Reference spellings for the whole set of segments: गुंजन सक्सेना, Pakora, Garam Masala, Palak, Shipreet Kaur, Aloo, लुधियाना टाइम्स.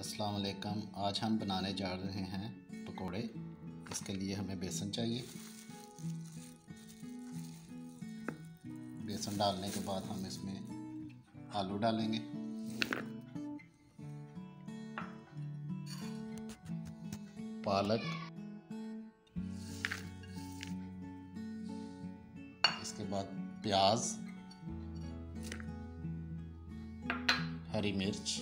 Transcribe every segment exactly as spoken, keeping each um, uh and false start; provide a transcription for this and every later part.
अस्सलाम वालेकुम। आज हम बनाने जा रहे हैं पकोड़े। इसके लिए हमें बेसन चाहिए। बेसन डालने के बाद हम इसमें आलू डालेंगे। पालक, इसके बाद प्याज, हरी मिर्च,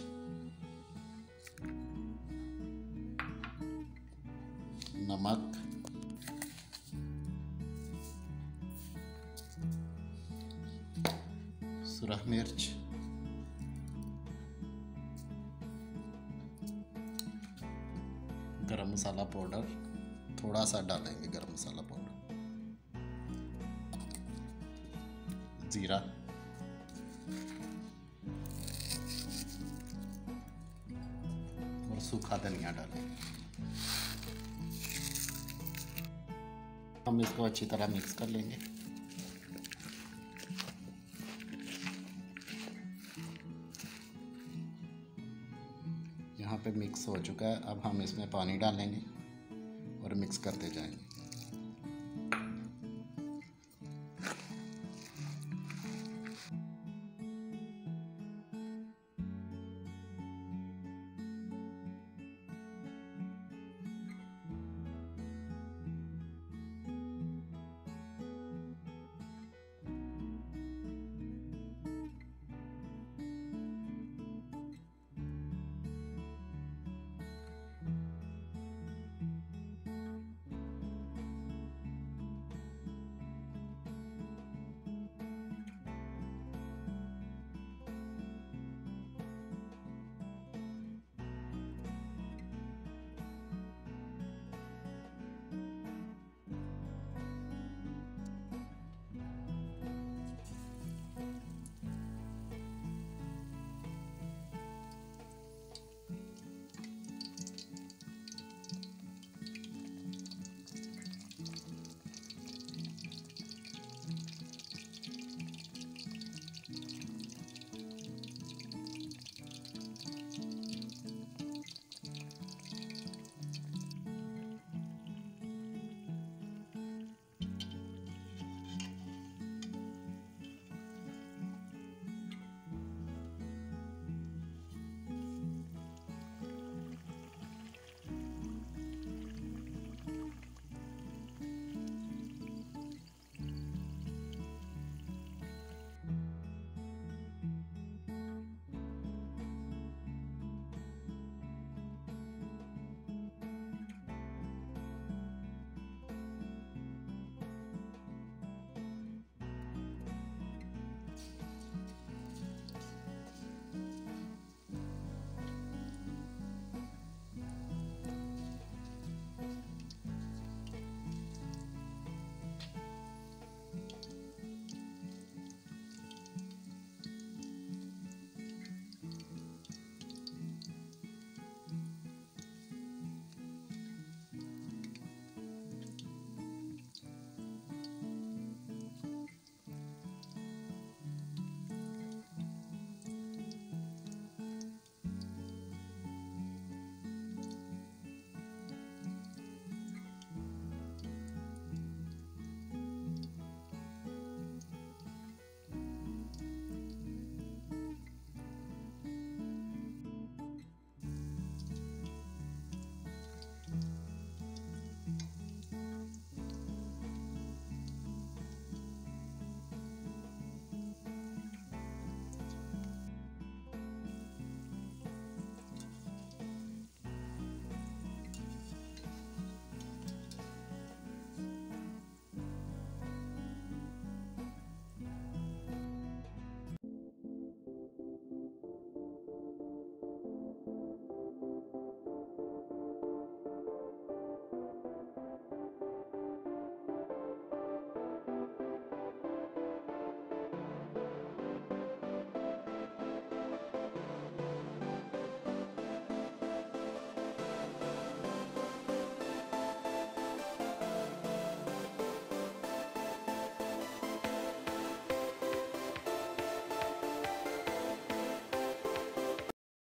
नमक, सुरख मिर्च, गरम मसाला पाउडर थोड़ा सा डालेंगे, गरम मसाला पाउडर, जीरा, और सूखा धनिया डालेंगे। हम इसको अच्छी तरह मिक्स कर लेंगे। यहाँ पे मिक्स हो चुका है। अब हम इसमें पानी डालेंगे और मिक्स करते जाएंगे।